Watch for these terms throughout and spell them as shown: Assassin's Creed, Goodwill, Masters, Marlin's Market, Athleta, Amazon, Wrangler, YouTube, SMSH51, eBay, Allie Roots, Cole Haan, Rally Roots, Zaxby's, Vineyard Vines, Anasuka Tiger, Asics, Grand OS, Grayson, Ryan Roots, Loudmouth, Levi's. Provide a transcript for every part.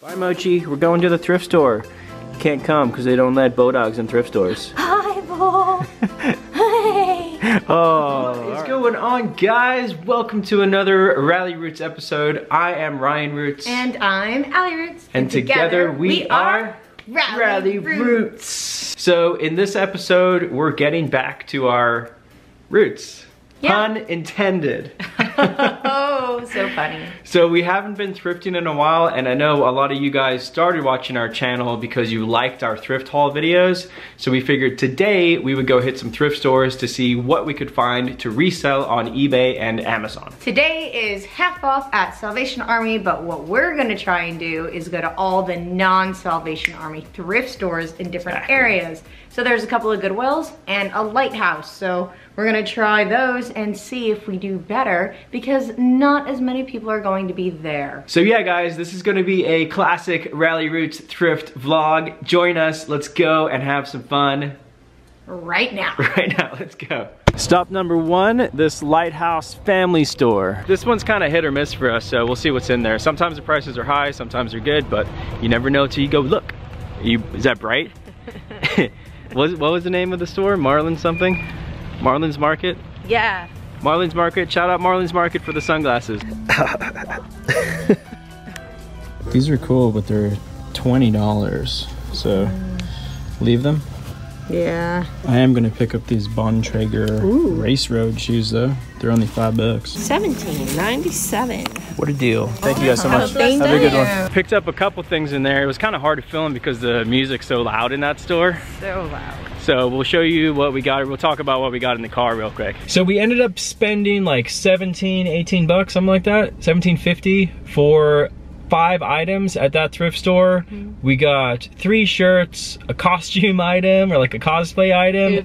Bye, Mochi. We're going to the thrift store. Can't come because they don't let bodogs in thrift stores. Hi, Bo. Hey. Oh, what's going on, guys? Welcome to another Rally Roots episode. I am Ryan Roots. And I'm Allie Roots. And together we are Rally Roots. So in this episode, we're getting back to our roots. Yeah. Pun intended. Oh, so funny. So we haven't been thrifting in a while, and I know a lot of you guys started watching our channel because you liked our thrift haul videos. So we figured today we would go hit some thrift stores to see what we could find to resell on eBay and Amazon. Today is half off at Salvation Army, but what we're gonna try and do is go to all the non-Salvation Army thrift stores in different areas. So there's a couple of Goodwills and a Lighthouse. So we're gonna try those and see if we do better, because not as many people are going to be there. So yeah, guys, this is gonna be a classic Rally Roots thrift vlog. Join us, let's go and have some fun. Right now. Right now, let's go. Stop number one, this Lighthouse Family Store. This one's kind of hit or miss for us, so we'll see what's in there. Sometimes the prices are high, sometimes they're good, but you never know till you go look. Is that bright? What was the name of the store? Marlin something? Marlin's Market? Yeah. Marlin's Market. Shout out Marlin's Market for the sunglasses. These are cool, but they're $20, so leave them. Yeah. I am going to pick up these Bontrager Race Road shoes, though. They're only $5. $17.97. What a deal. Thank you guys so much. Have a good one. Picked up a couple things in there. It was kind of hard to film because the music's so loud in that store. So loud. So we'll show you what we got. We'll talk about what we got in the car real quick. So we ended up spending like 17, 18 bucks, something like that. $17.50 for 5 items at that thrift store. Mm-hmm. We got 3 shirts, a costume item or like a cosplay item,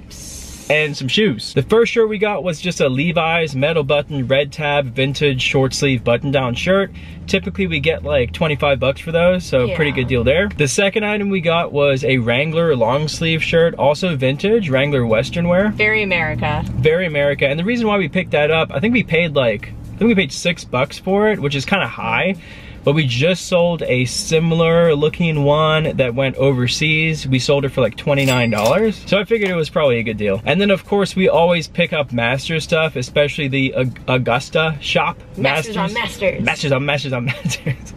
and some shoes. The first shirt we got was just a Levi's metal button red tab vintage short sleeve button down shirt. Typically we get like 25 bucks for those, so pretty good deal there. The second item we got was a Wrangler long sleeve shirt, also vintage, Wrangler Western wear. Very America. Very America. And the reason why we picked that up, I think we paid like, I think we paid $6 for it, which is kind of high. But we just sold a similar looking one that went overseas. We sold it for like $29. So I figured it was probably a good deal. And then of course we always pick up Masters stuff, especially the Augusta shop. Masters on Masters. Masters on Masters on Masters.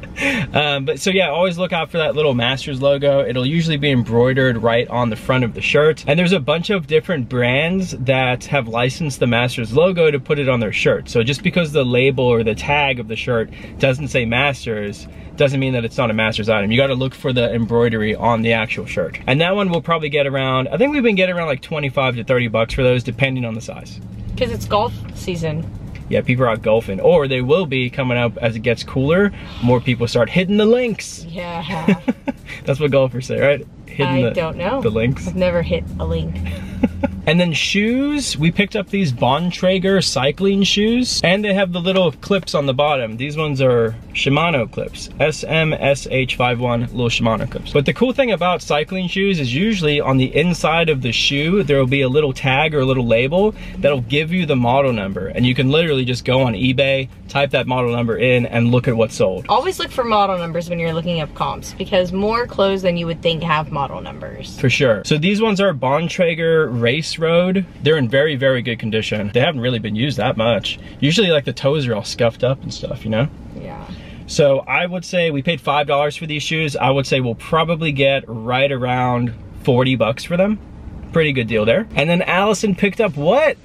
But so yeah, always look out for that little Masters logo. It'll usually be embroidered right on the front of the shirt. And there's a bunch of different brands that have licensed the Masters logo to put it on their shirt. So just because the label or the tag of the shirt doesn't say Masters, doesn't mean that it's not a Masters item. You got to look for the embroidery on the actual shirt. And that one we'll probably get around, I think we've been getting around like 25 to 30 bucks for those, depending on the size. Because it's golf season. Yeah, people are out golfing, or they will be coming up as it gets cooler. More people start hitting the links. Yeah. That's what golfers say, right? I don't know. The links. I've never hit a link. And then shoes, we picked up these Bontrager cycling shoes, and they have the little clips on the bottom. These ones are Shimano clips, SMSH51 little Shimano clips. But the cool thing about cycling shoes is usually on the inside of the shoe, there will be a little tag or a little label that'll give you the model number. And you can literally just go on eBay, type that model number in, and look at what's sold. Always look for model numbers when you're looking up comps, because more clothes than you would think have model numbers. For sure. So these ones are Bontrager Race Road. They're in very, very good condition. They haven't really been used that much. Usually like the toes are all scuffed up and stuff, you know? Yeah. So I would say we paid $5 for these shoes. I would say we'll probably get right around 40 bucks for them. Pretty good deal there. And then Allison picked up what?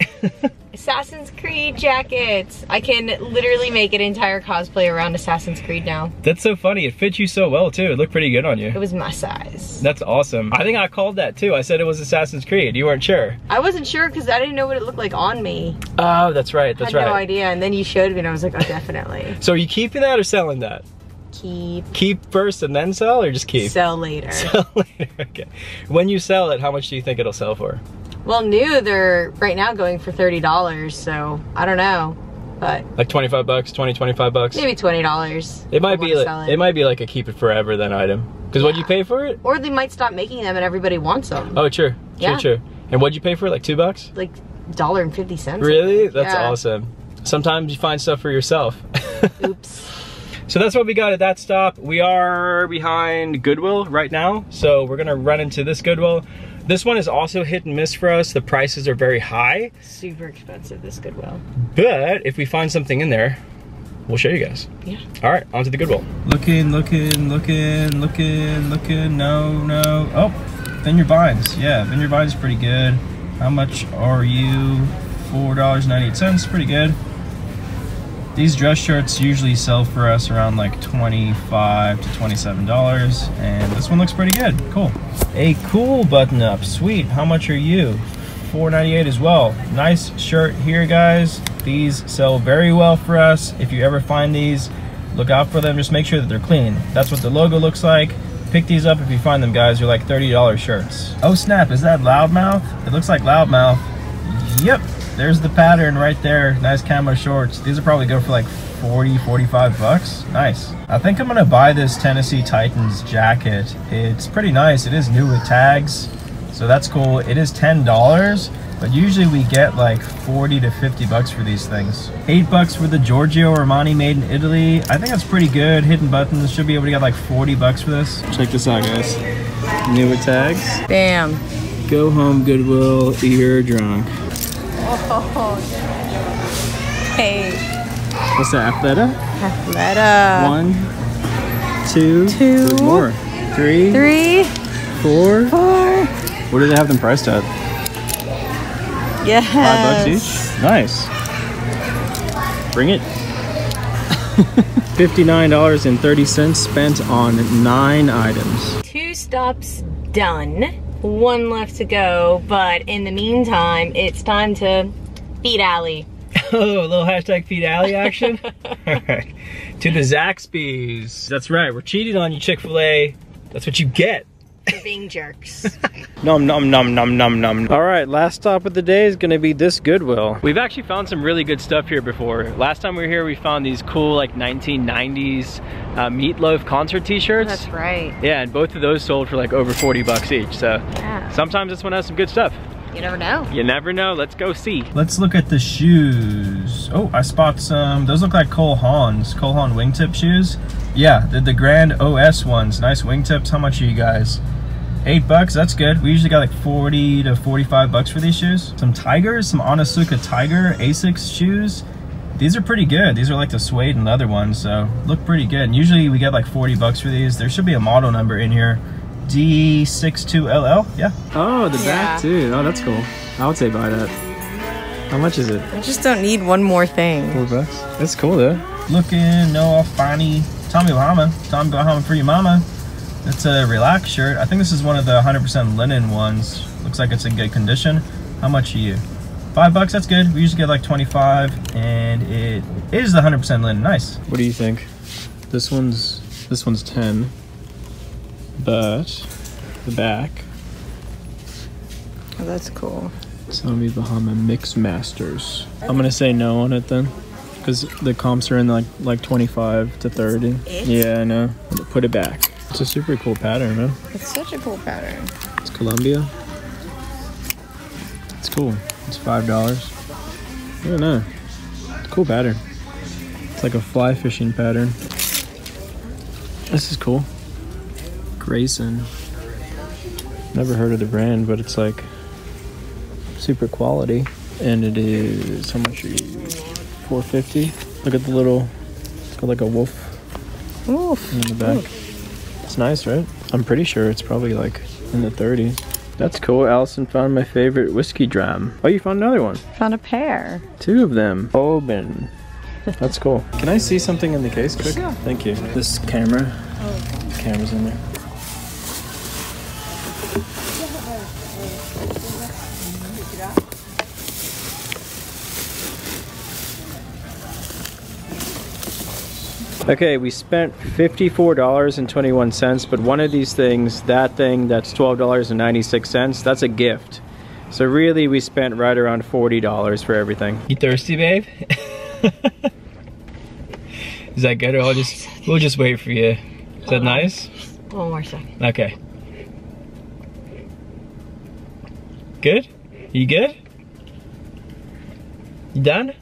Assassin's Creed jackets. I can literally make an entire cosplay around Assassin's Creed now. That's so funny. It fits you so well too. It looked pretty good on you. It was my size. That's awesome. I think I called that too. I said it was Assassin's Creed. You weren't sure. I wasn't sure because I didn't know what it looked like on me. Oh, that's right. That's right. I had no idea. And then you showed me and I was like, oh, definitely. So are you keeping that or selling that? Keep. Keep first and then sell, or just keep? Sell later. Sell later, okay. When you sell it, how much do you think it'll sell for? Well, new, they're right now going for $30, so I don't know, but. Like 25 bucks, 20, 25 bucks? Maybe $20. It might be like a keep it forever then item. Because what'd you pay for it? Or they might stop making them and everybody wants them. Oh, true, true. And what'd you pay for it, like $2? Like $1.50. Really? That's awesome. Sometimes you find stuff for yourself. Oops. So that's what we got at that stop. We are behind Goodwill right now, so we're gonna run into this Goodwill. This one is also hit and miss for us. The prices are very high. Super expensive, this Goodwill. But if we find something in there, we'll show you guys. Yeah. All right, on to the Goodwill. Looking, looking, looking, looking, looking, no. Oh, Vineyard Vines. Yeah, Vineyard Vines is pretty good. How much are you? $4.98, pretty good. These dress shirts usually sell for us around like $25 to $27, and this one looks pretty good. Cool. A cool button-up, sweet. How much are you? $4.98 as well. Nice shirt here, guys. These sell very well for us. If you ever find these, look out for them. Just make sure that they're clean. That's what the logo looks like. Pick these up if you find them, guys. They're like $30 shirts. Oh snap, is that Loudmouth? It looks like Loudmouth. Yep, there's the pattern right there. Nice camo shorts. These will probably go for like 40, 45 bucks. Nice. I think I'm gonna buy this Tennessee Titans jacket. It's pretty nice. It is new with tags, so that's cool. It is $10. But usually we get like 40 to 50 bucks for these things. $8 for the Giorgio Armani made in Italy. I think that's pretty good. Hidden buttons, should be able to get like 40 bucks for this. Check this out, guys. New with tags. Bam. Go home, Goodwill. You're drunk. Whoa. Hey. What's that, Athleta? Athleta. One, two, there's more. Three, four. What do they have them priced at? Yeah. $5 each. Nice. Bring it. $59.30 spent on 9 items. 2 stops done. 1 left to go. But in the meantime, it's time to feed alley. Oh, a little hashtag feed alley action. All right. To the Zaxby's. That's right. We're cheating on you, Chick-fil-A. That's what you get. Being jerks. Nom nom nom nom nom nom. All right, last stop of the day is gonna be this Goodwill. We've actually found some really good stuff here before. Last time we were here, we found these cool like 1990s Meatloaf concert t-shirts. That's right. Yeah, and both of those sold for like over 40 bucks each. So yeah. Sometimes this one has some good stuff. You never know. You never know. Let's go see. Let's look at the shoes. Oh, I spot some. Those look like Cole Haan's. Cole Haan wingtip shoes. Yeah, the Grand OS ones. Nice wingtips. How much are you guys? $8. That's good. We usually got like 40 to 45 bucks for these shoes. Some Tigers. Some Anasuka Tiger Asics shoes. These are pretty good. These are like the suede and leather ones, so look pretty good. And usually we get like 40 bucks for these. There should be a model number in here. D-62-LL, yeah. Oh, the back too. Oh, that's cool. I would say buy that. How much is it? I just don't need one more thing. $4. That's cool though. Looking, Noah, Fani, Tommy Bahama. Tommy Bahama for your mama. It's a relaxed shirt. I think this is one of the 100% linen ones. Looks like it's in good condition. How much are you? $5, that's good. We usually get like 25, and it is the 100% linen. Nice. What do you think? This one's 10. But the back. Oh, that's cool. Tommy Bahama Mix Masters. I'm gonna say no on it then, because the comps are in like 25 to 30. Yeah, I know. Put it back. It's a super cool pattern, man. It's such a cool pattern. It's Columbia. It's cool. It's $5. I don't know. It's a cool pattern. It's like a fly fishing pattern. This is cool. Grayson. Never heard of the brand, but it's like super quality. And it is, how much are you? $4.50. Look at the little, it's got like a wolf in the back. Oof. It's nice, right? I'm pretty sure it's probably like in the 30s. That's cool. Allison found my favorite whiskey dram. Oh, you found another one. Found a pair. 2 of them. Oban. That's cool. Can I see something in the case quick? Sure. Thank you. This camera. Oh, okay. Camera's in there. Okay, we spent $54.21, but one of these things, that thing, that's $12.96, that's a gift. So really, we spent right around $40 for everything. You thirsty, babe? Is that good, or we'll just wait for you? Is that nice? One more second. Okay. Good? You good? You done?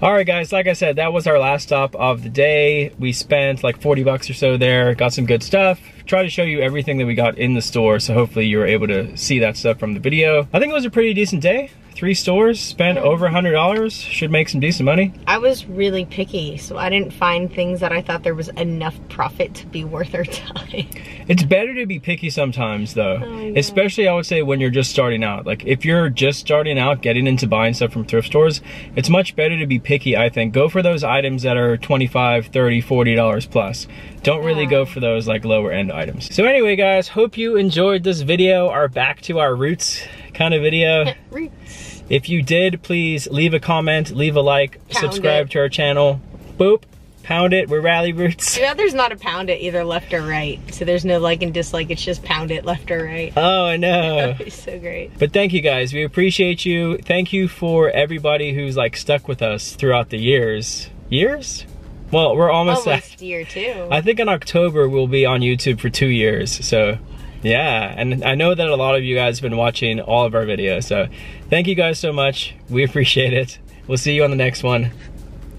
All right, guys, like I said, that was our last stop of the day. We spent like 40 bucks or so there, got some good stuff. Try to show you everything that we got in the store, so hopefully you were able to see that stuff from the video. I think it was a pretty decent day. 3 stores, spent over $100, should make some decent money. I was really picky, so I didn't find things that I thought there was enough profit to be worth our time. It's better to be picky sometimes though, especially I would say when you're just starting out. Like if you're just starting out getting into buying stuff from thrift stores, it's much better to be picky, I think. Go for those items that are $25, $30, $40 plus. Don't really go for those like lower end items. So anyway guys, hope you enjoyed this video, our back to our roots kind of video. Roots. If you did, please leave a comment, leave a like, subscribe to our channel. Boop, pound it, we're Rally Roots. Yeah, there's not a pound it either left or right. So there's no like and dislike, it's just pound it left or right. Oh, I know. It's so great. But thank you guys, we appreciate you. Thank you for everybody who's like stuck with us throughout the years. Years? Well, we're almost at year 2. I think in October we'll be on YouTube for 2 years, so yeah. And I know that a lot of you guys have been watching all of our videos, so thank you guys so much. We appreciate it. We'll see you on the next one.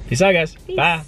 Peace out, guys. Peace. Bye.